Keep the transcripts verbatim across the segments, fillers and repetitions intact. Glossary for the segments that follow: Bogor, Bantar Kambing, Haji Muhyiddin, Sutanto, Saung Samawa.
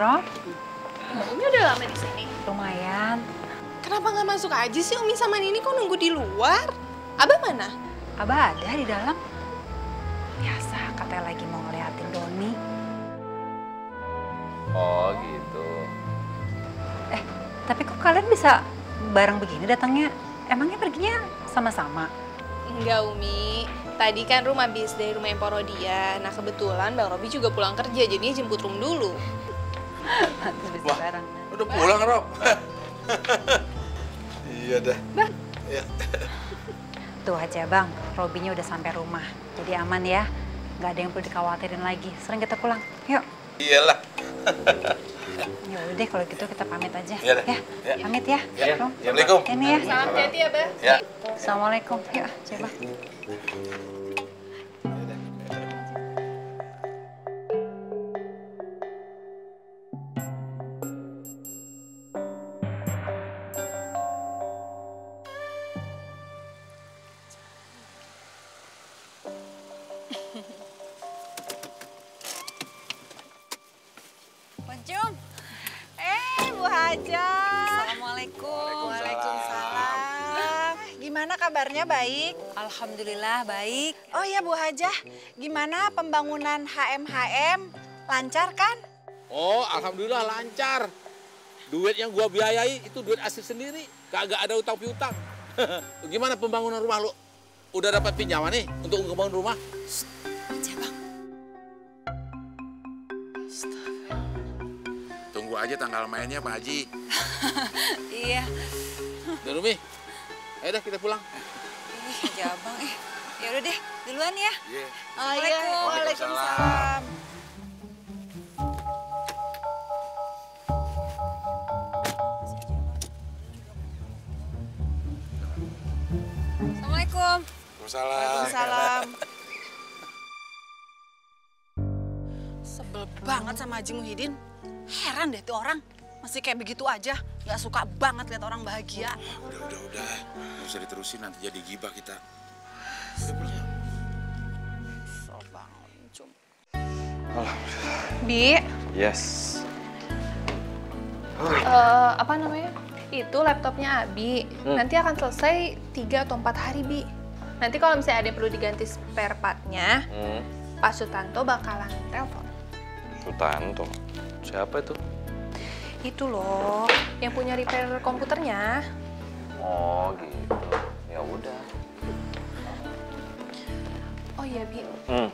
Rob? Umi udah lama di sini? Lumayan. Kenapa nggak masuk aja sih Umi sama Nini kok nunggu di luar? Abah mana? Abah ada di dalam. Biasa, katanya lagi mau ngeliatin Doni. Oh gitu. Eh, tapi kok kalian bisa bareng begini datangnya? Emangnya perginya sama-sama? Enggak Umi, tadi kan Rum habis dari rumah Empok Rodia. Nah kebetulan Bang Robi juga pulang kerja, jadinya jemput Rum dulu. Habis bisa bareng. Udah pulang Rob? Iya dah. Bang. Ya. Tuh aja Bang, Robinya udah sampai rumah. Jadi aman ya, nggak ada yang perlu dikhawatirin lagi. Sering kita pulang, yuk. Iyalah. Ya udah kalau gitu kita pamit aja. Iyalah. Ya, ya. Pamit ya. Ya. Assalamualaikum. Ini ya. Salam jati ya, Bang. Ya. Assalamualaikum. Yuk, coba. Jom. Eh, Bu Haja. Assalamualaikum. Waalaikumsalam. Gimana kabarnya, baik? Alhamdulillah, baik. Oh ya, Bu Haja. Gimana pembangunan H M H M? Lancar kan? Oh, alhamdulillah lancar. Duit yang gua biayai itu duit asli sendiri. Kagak ada utang piutang. Gimana pembangunan rumah lu? Udah dapat pinjaman nih untuk membangun rumah? Aja tanggal mainnya Pak Haji. Iya. Dan Umi, ayo deh kita pulang. Ih, Jabang eh. Ya udah deh, duluan ya. Yeah. Oh, iya. Waalaikumsalam. Assalamualaikum. Waalaikumsalam. Sebel banget sama Haji Muhyiddin. Heran deh tuh orang, masih kayak begitu aja. Gak suka banget lihat orang bahagia. Oh, udah, udah, udah. Gak usah diterusin, nanti jadi gibah kita. So bangun, Cum. Alhamdulillah. Bi. Yes. Uh, apa namanya? Itu laptopnya Abi. Hmm. Nanti akan selesai tiga atau empat hari, Bi. Nanti kalau misalnya ada yang perlu diganti spare part-nya, hmm. Pak Sutanto bakalan telepon. Sutanto? Siapa itu? Itu loh, yang punya repair komputernya. Oh gitu, ya udah. Oh iya Bi, hmm.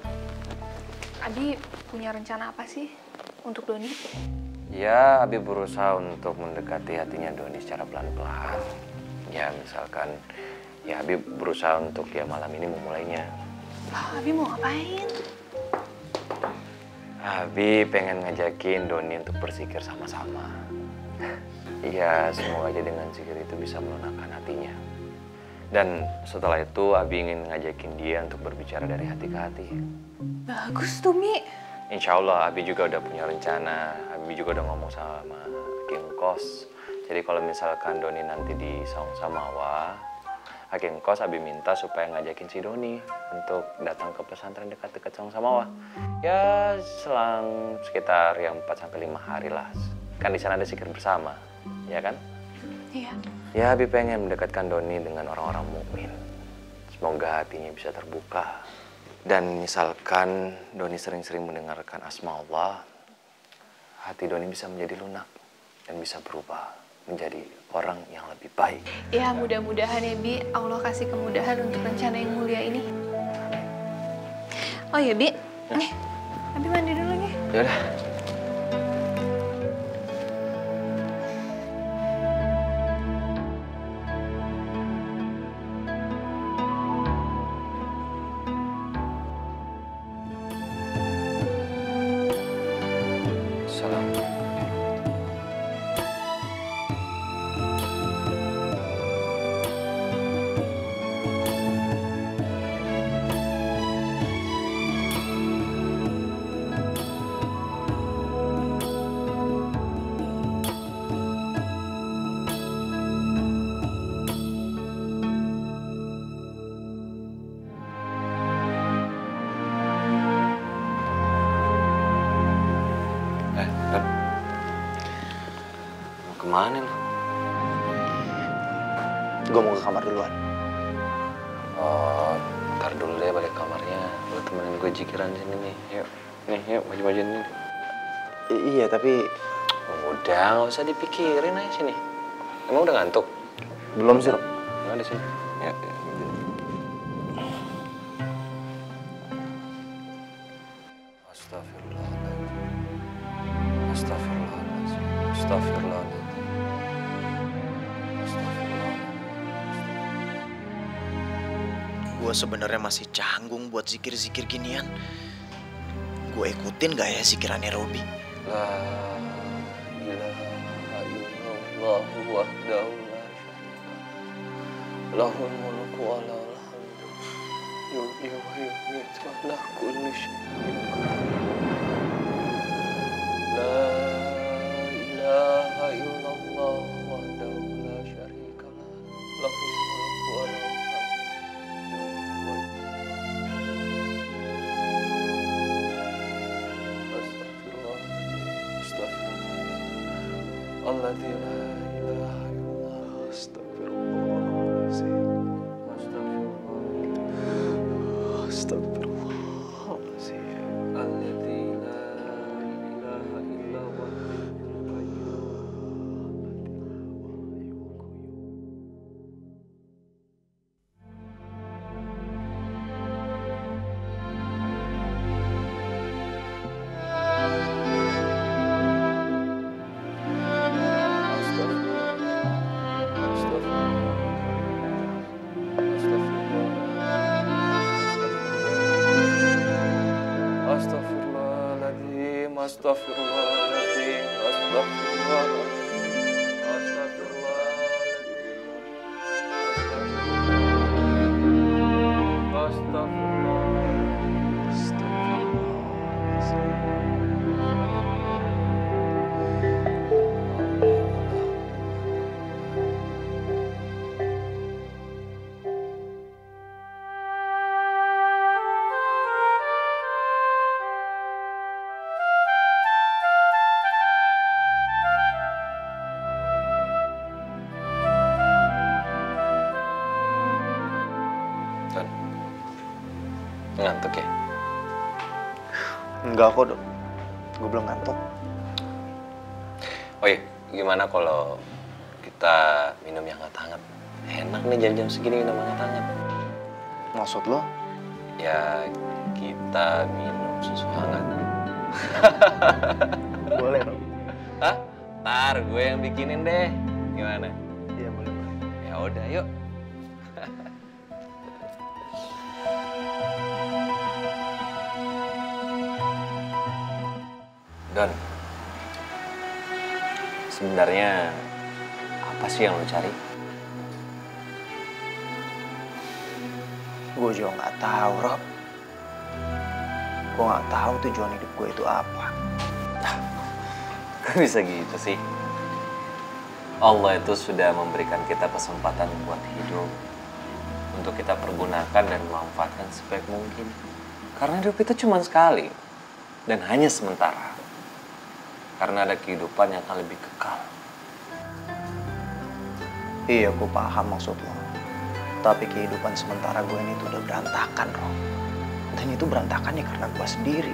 Abi punya rencana apa sih untuk Doni? Ya, Abi berusaha untuk mendekati hatinya Doni secara pelan-pelan. Ya misalkan, ya Abi berusaha untuk ya malam ini memulainya. Oh, Abi mau ngapain? Abi pengen ngajakin Doni untuk bersikir sama-sama. Iya, semoga aja dengan sikir itu bisa melunakkan hatinya. Dan setelah itu, Abi ingin ngajakin dia untuk berbicara dari hati ke hati. Bagus tuh, Mi. Insya Allah, Abi juga udah punya rencana. Abi juga udah ngomong sama Hakim Kos. Jadi kalau misalkan Doni nanti di Saung Samawa, Hakim Kos Abi minta supaya ngajakin si Doni untuk datang ke pesantren dekat-dekat Saung Samawa. Ya selang sekitar yang empat sampai lima hari lah. Kan di sana ada sikir bersama, ya kan? Iya. Ya Abi pengen mendekatkan Doni dengan orang-orang mukmin. Semoga hatinya bisa terbuka. Dan misalkan Doni sering-sering mendengarkan asma Allah, hati Doni bisa menjadi lunak dan bisa berubah menjadi orang yang lebih baik. Ya mudah-mudahan ya Bi, Allah kasih kemudahan untuk rencana yang mulia ini. Oh ya Bi, hmm? nih Abi mandi dulu nih. Yaudah. Kemana lu? Gue mau ke kamar duluan. Oh, ntar dulu deh balik kamarnya. Lu temenin gue jikiran sini nih. Yuk, nih yuk maju-majuin nih. Iya, tapi... Udah, gak usah dipikirin aja sini. Emang udah ngantuk? Belum sih, Rob. Nggak di sini. Ya. Astagfirullahaladzim. Astagfirullahaladzim. Astagfirullahaladzim. Gue sebenarnya masih canggung buat zikir-zikir ginian. Gue ikutin gak ya zikirannya Robi? La ilaha illallahu wahdahu la syarika lahu mulku wa lahul hamdu yuhyi wa yumiitu wa ala kulli syai'in qadir. La ilaha illallahu wahdahu la syarika lahu mulku wa lahul hamdu. Allah la ilaha illallah, astagfirullahaladzim, astagfirullah, astagfirullahaladzim. Allah la ilaha illallah. Astaghfirullahaladzim, astaghfirullahaladzim, astaghfirullahaladzim, Ngantuk ya? Enggak kok, Dok. Gue belum ngantuk. Oh iya, gimana kalau kita minum yang hangat-hangat? Enak nih jam-jam segini minum hangat-hangat. Maksud lo? Ya, kita minum susu hangat. Boleh, Rob. Hah? Ntar gue yang bikinin deh. Gimana? Iya, boleh-boleh. Ya udah, yuk. Dan sebenarnya apa sih yang lo cari? Gue juga nggak tahu, Rob. Gue nggak tahu tujuan hidup gue itu apa. Kok bisa gitu sih? Allah itu sudah memberikan kita kesempatan buat hidup untuk kita pergunakan dan manfaatkan sebaik mungkin. Karena hidup itu cuma sekali dan hanya sementara. Karena ada kehidupan yang akan lebih kekal. Iya, gue paham maksud lo. Tapi kehidupan sementara gue ini tuh udah berantakan, Rob. Dan itu berantakannya karena gue sendiri.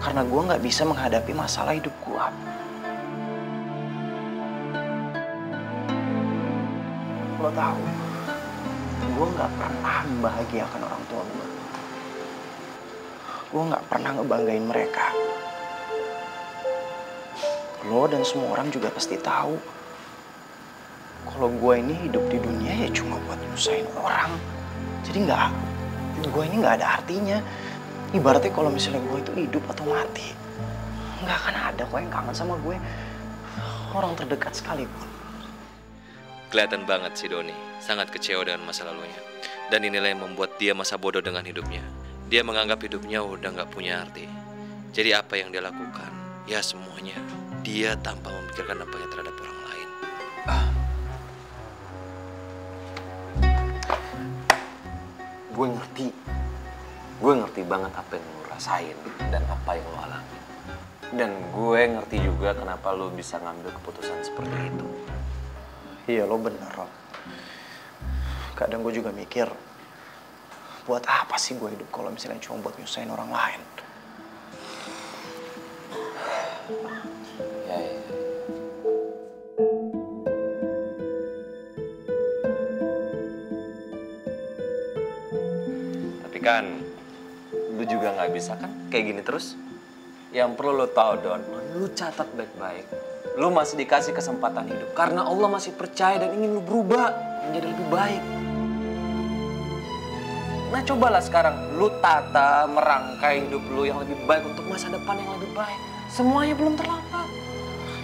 Karena gue nggak bisa menghadapi masalah hidup gue. Lo tahu, gue nggak pernah membahagiakan orang tua gue. Gue nggak pernah ngebanggain mereka. Lo dan semua orang juga pasti tahu kalau gue ini hidup di dunia ya cuma buat nyusahin orang. Jadi nggak, gue ini nggak ada artinya. Ibaratnya kalau misalnya gue itu hidup atau mati, nggak akan ada kok yang kangen sama gue, orang terdekat sekalipun. Kelihatan banget si Doni sangat kecewa dengan masa lalunya, dan inilah yang membuat dia masa bodoh dengan hidupnya. Dia menganggap hidupnya udah nggak punya arti. Jadi apa yang dia lakukan? Ya semuanya. Dia tanpa memikirkan dampaknya terhadap orang lain. Ah. Gue ngerti. Gue ngerti banget apa yang lo rasain dan apa yang lo alami. Dan gue ngerti juga kenapa lo bisa ngambil keputusan seperti itu. Iya, lo bener, Rob. Kadang gue juga mikir, buat apa sih gue hidup kalau misalnya cuma buat nyusahin orang lain? Ya, ya. Tapi kan, lu juga nggak bisa kan kayak gini terus? Yang perlu lu tahu, Don, lu catat baik-baik. Lu masih dikasih kesempatan hidup karena Allah masih percaya dan ingin lu berubah menjadi lebih baik. Nah, cobalah sekarang lu tata, merangkai hidup lu yang lebih baik untuk masa depan yang lebih baik. Semuanya belum terlambat.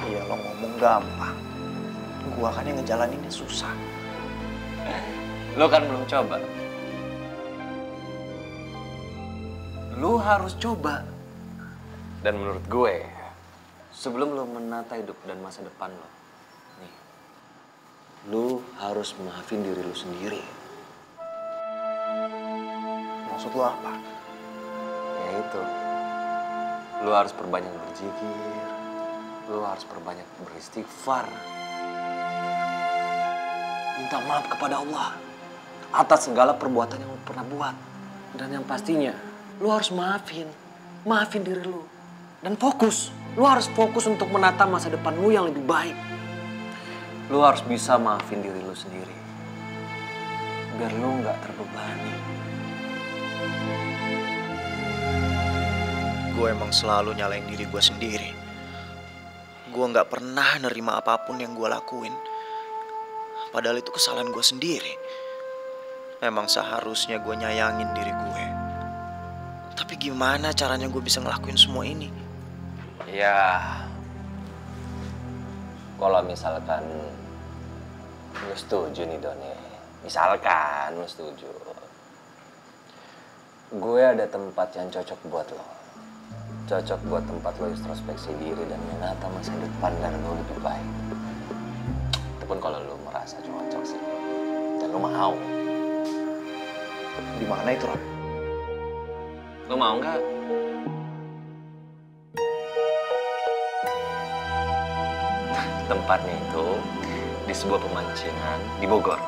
Iya, lo ngomong gampang. Gua kan yang ngejalaninnya susah. Lo kan belum coba. Lu harus coba. Dan menurut gue, sebelum lo menata hidup dan masa depan lo, nih, lu harus maafin diri lu sendiri. Maksud lo apa? Ya itu, lo harus perbanyak berzikir, lo harus perbanyak beristighfar. Minta maaf kepada Allah atas segala perbuatan yang lo pernah buat. Dan yang pastinya, lo harus maafin, maafin diri lo. Dan fokus, lo harus fokus untuk menata masa depan lo yang lebih baik. Lo harus bisa maafin diri lo sendiri, biar lo nggak terbebani. Gue emang selalu nyalain diri gue sendiri. Gue gak pernah nerima apapun yang gue lakuin, padahal itu kesalahan gue sendiri. Emang seharusnya gue nyayangin diri gue, tapi gimana caranya gue bisa ngelakuin semua ini? Ya, kalau misalkan lu setuju nih, Doni. Misalkan lu setuju, gue ada tempat yang cocok buat lo. Cocok buat tempat lo introspeksi diri dan menata masa depan dan lo lebih baik. Itu pun kalau lo merasa cocok sih, dan lo mau. Di mana itu, Rob? Lo mau nggak? Tempatnya itu di sebuah pemancingan di Bogor.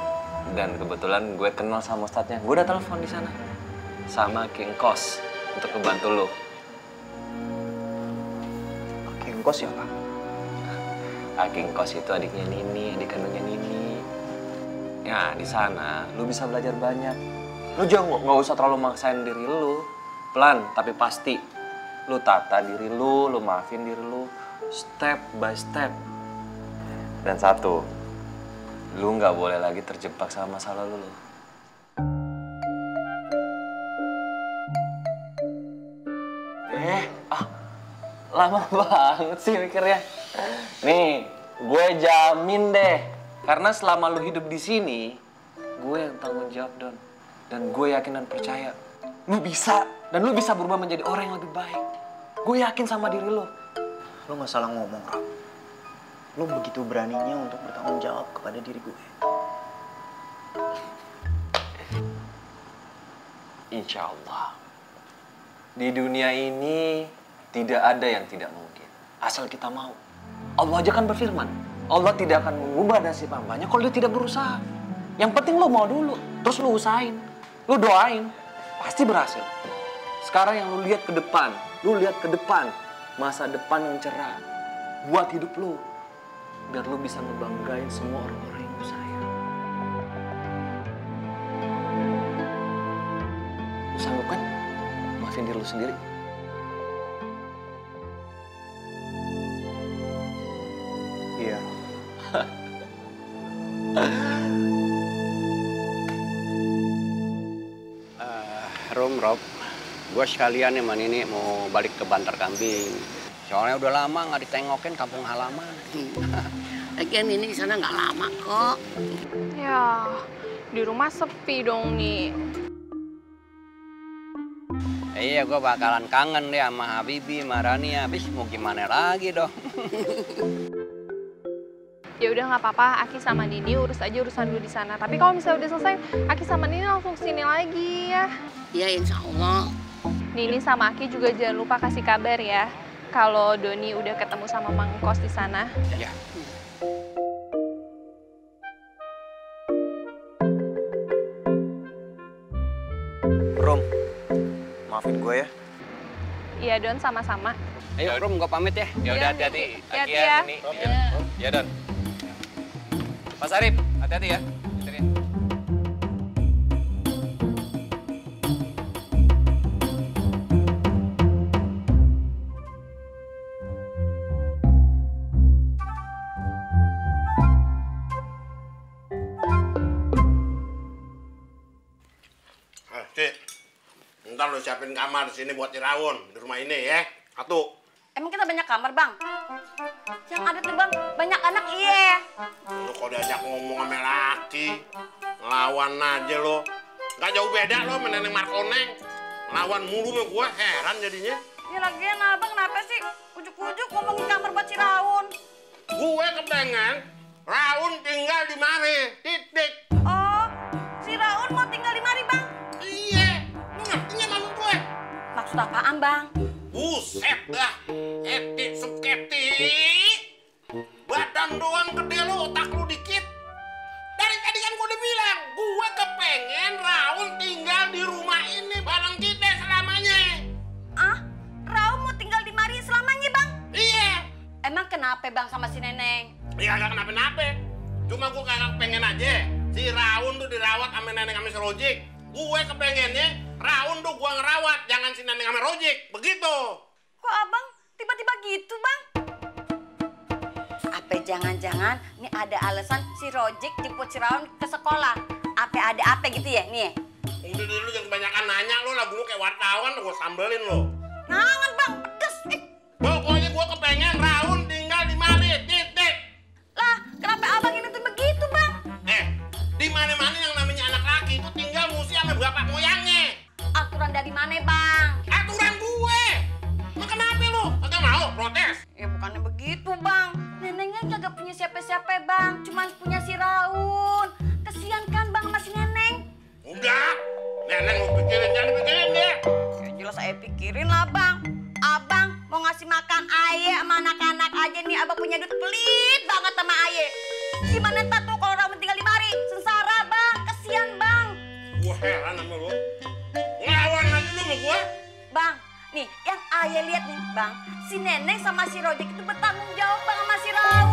Dan kebetulan gue kenal sama ustadznya. Gue udah telepon di sana. Sama King Kos untuk membantu lo. King Kos siapa? Ah, King Kos itu adiknya Nini, adik kandungnya Nini. Ya, di sana lo bisa belajar banyak. Lo jangan nggak usah terlalu maksain diri lo. Pelan tapi pasti. Lo tata diri lo, lo maafin diri lo, step by step. Dan satu, lo nggak boleh lagi terjebak sama masa lalu lo. Lama banget sih mikirnya. Nih, gue jamin deh. Karena selama lu hidup di sini, gue yang tanggung jawab, Don. Dan gue yakin dan percaya, lu bisa. Dan lu bisa berubah menjadi orang yang lebih baik. Gue yakin sama diri lu. Lu gak salah ngomong, Rob. Lu begitu beraninya untuk bertanggung jawab kepada diri gue. Insya Allah. Di dunia ini, tidak ada yang tidak mungkin, asal kita mau. Allah aja kan berfirman, Allah tidak akan mengubah nasib hambanya kalau dia tidak berusaha. Yang penting lo mau dulu, terus lo usahain, lo doain, pasti berhasil. Sekarang yang lo lihat ke depan, lo lihat ke depan, masa depan yang cerah. Buat hidup lo, biar lo bisa ngebanggain semua orang-orang yang lo sayang. Lo sanggup kan maafin diri lo sendiri? Iya. uh, Rom, Rob, gue sekalian emang ini mau balik ke Bantar Kambing. Soalnya udah lama nggak ditengokin kampung halaman. Lagian ini di sana nggak lama kok. Ya, di rumah sepi dong nih. Iya, gue bakalan kangen deh sama Habibi, sama Rani. Habis mau gimana lagi dong. Ya udah nggak apa-apa, Aki sama Didi urus aja urusan dulu di sana. Tapi kalau misalnya udah selesai, Aki sama Nini langsung sini lagi ya. Iya, insya Allah. Nini sama Aki juga jangan lupa kasih kabar ya. kalau Doni udah ketemu sama Mang Kos di sana? Ya. Rom, maafin gue ya. Iya, Don, sama-sama. Ayo, Rom, gue pamit ya. Ya udah, hati-hati. Hati-hati ya. Iya, Don. Mas Arif, hati-hati ya. Ntar lo siapin kamar di sini buat Cirawun di rumah ini ya. Satu. Emang kita banyak kamar, Bang? Yang ada tuh, Bang, banyak anak, iya. Lo kalau diajak ngomong sama laki, ngelawan aja lo. Gak jauh beda lo sama Nenek Markoneng. Ngelawan mulu sama gue, heran jadinya. Ya lagian, Abang kenapa sih ujuk-ujuk ngomongin kamar buat Cirawun? Gue kepengen Raun tinggal di mari, titik. Oh, si Raun mau tinggal di mari, Bang? Maksud apaan, Bang? Buset dah, etik subketik. Badan doang gede lu, otak lu dikit. Dari tadi kan gue udah bilang, gue kepengen Raul tinggal di rumah ini bareng kita selamanya. Ah, Raul mau tinggal di mari selamanya, Bang? Iya. Emang kenapa, Bang, sama si Neneng? Iya, gak kenapa-napa. Cuma gue kagak pengen aja si Raul tuh dirawat sama Neneng sama si Rojik. Gue kepengennya Raun tuh gua ngerawat, jangan si Neneng sama Rojik, begitu. Kok Abang tiba-tiba gitu, Bang? Apa jangan-jangan nih ada alasan si Rojik jemput si Raun ke sekolah? Apa ada apa gitu ya, nih? Udah dulu jangan kebanyakan nanya lo, lagu lo kayak wartawan, gua sambelin lo. Nangan, Bang, pedes. Eh. Pokoknya gua kepengen Raun tinggal di mari, titik. Lah, kenapa Abang ini tuh begitu, Bang? Eh, di mana-mana yang namanya anak laki itu tinggal mesti sama bapak moyangnya. Aturan dari mana, Bang? Aturan gue! Nah, kenapa lu? Kagak mau protes? Ya bukannya begitu, Bang. Neneknya kagak punya siapa-siapa, Bang. Cuman punya si Raun. Kesian kan, Bang, masih Neneng? Udah. Neneng mau pikirin, jangan pikirin ya. Ya jelas saya pikirin lah, Bang. Abang mau ngasih makan aye sama anak-anak aja nih. Abang punya duit pelit banget sama aye. Gimana ntar tuh kalau Raun tinggal di mari? Sengsara, Bang. Kesian, Bang. Wah, heran sama lu. Ngelawan lagi lu sama gue? Bang, nih yang ayah lihat nih, Bang. Si Neneng sama si Rojik itu bertanggung jawab, Bang, sama si Raul.